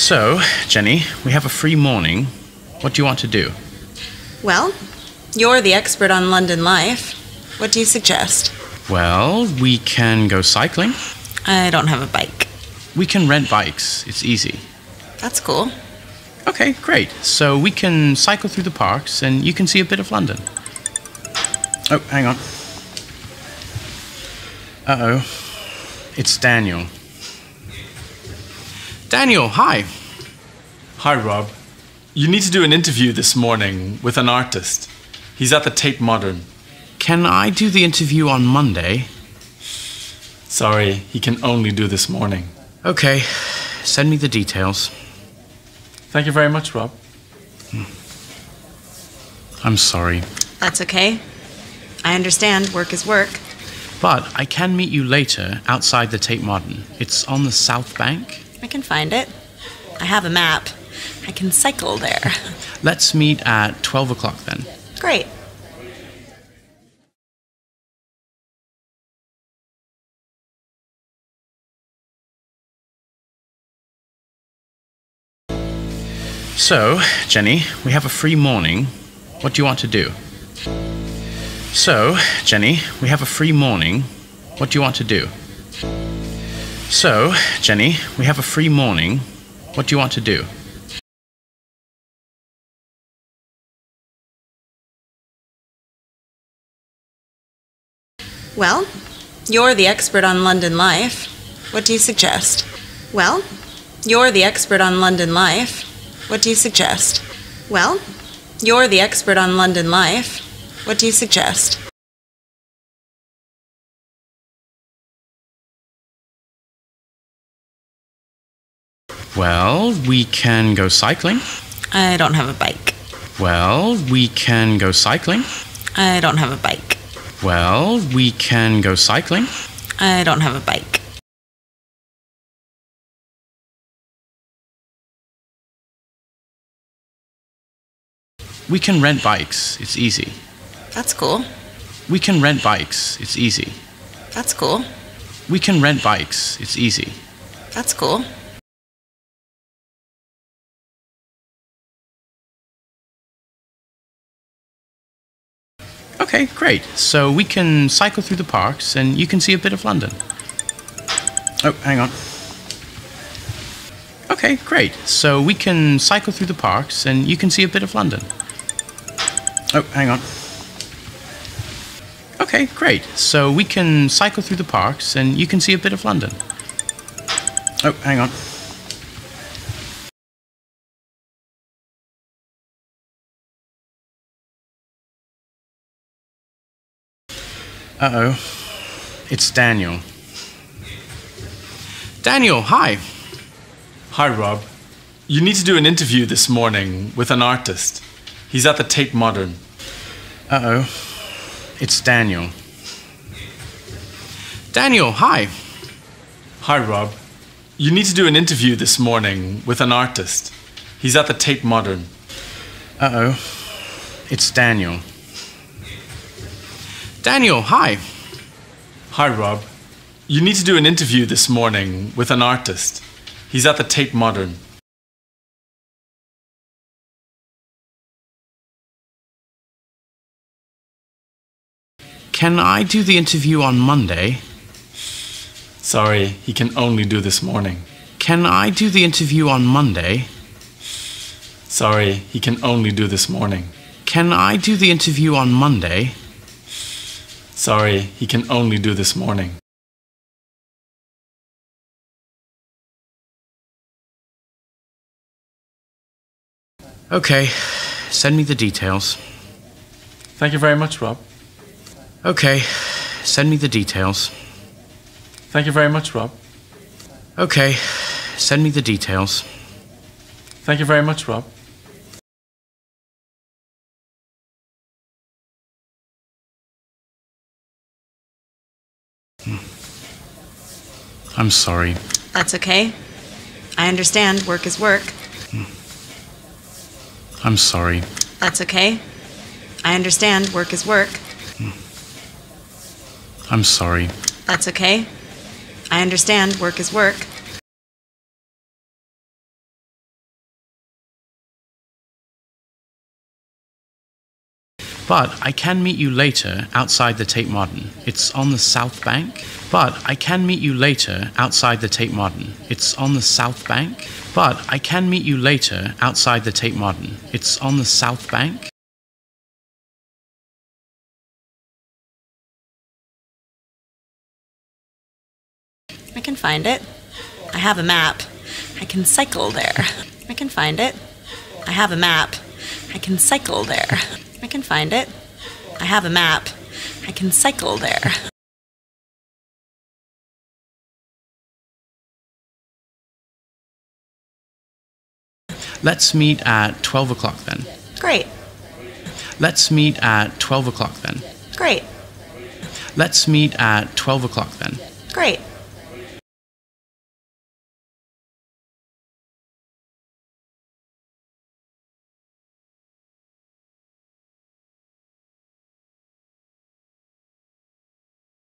So, Jenny, we have a free morning. What do you want to do? Well, you're the expert on London life. What do you suggest? Well, we can go cycling. I don't have a bike. We can rent bikes. It's easy. That's cool. Okay, great. So we can cycle through the parks and you can see a bit of London. Oh, hang on. Uh-oh. It's Daniel. Daniel, hi. Hi, Rob. You need to do an interview this morning with an artist. He's at the Tate Modern. Can I do the interview on Monday? Sorry, he can only do this morning. Okay, send me the details. Thank you very much, Rob. I'm sorry. That's okay. I understand, work is work. But I can meet you later outside the Tate Modern. It's on the South Bank. I can find it. I have a map. I can cycle there. Let's meet at 12 o'clock then. Great. So, Jenny, we have a free morning. What do you want to do? So, Jenny, we have a free morning. What do you want to do? So, Jenny, we have a free morning. What do you want to do? Well, you're the expert on London life. What do you suggest? Well, you're the expert on London life. What do you suggest? Well, you're the expert on London life. What do you suggest? Well, we can go cycling. I don't have a bike. Well, we can go cycling. I don't have a bike. Well, we can go cycling. I don't have a bike. We can rent bikes. It's easy. That's cool. We can rent bikes. It's easy. That's cool. We can rent bikes. It's easy. That's cool. Okay, great. So we can cycle through the parks and you can see a bit of London. Oh, hang on. Okay, great. So we can cycle through the parks and you can see a bit of London. Oh, hang on. Okay, great. So we can cycle through the parks and you can see a bit of London. Oh, hang on. Uh-oh. It's Daniel. Daniel, hi. Hi, Rob. You need to do an interview this morning with an artist. He's at the Tate Modern. Uh-oh. It's Daniel. Daniel, hi. Hi, Rob. You need to do an interview this morning with an artist. He's at the Tate Modern. Uh-oh. It's Daniel. Daniel, hi. Hi, Rob. You need to do an interview this morning with an artist. He's at the Tate Modern. Can I do the interview on Monday? Sorry, he can only do this morning. Can I do the interview on Monday? Sorry, he can only do this morning. Can I do the interview on Monday? Sorry, he can only do this morning. Okay, send me the details. Thank you very much, Rob. Okay, send me the details. Thank you very much, Rob. Okay, send me the details. Thank you very much, Rob. I'm sorry. That's okay. I understand, work is work. I'm sorry. That's okay. I understand, work is work. I'm sorry. That's okay. I understand, work is work. But I can meet you later outside the Tate Modern. It's on the South Bank. But I can meet you later outside the Tate Modern. It's on the South Bank. But I can meet you later outside the Tate Modern. It's on the South Bank. I can find it. I have a map. I can cycle there. I can find it. I have a map. I can cycle there. I can find it. I have a map. I can cycle there. Let's meet at 12 o'clock then. Great. Let's meet at 12 o'clock then. Great. Let's meet at 12 o'clock then. Great.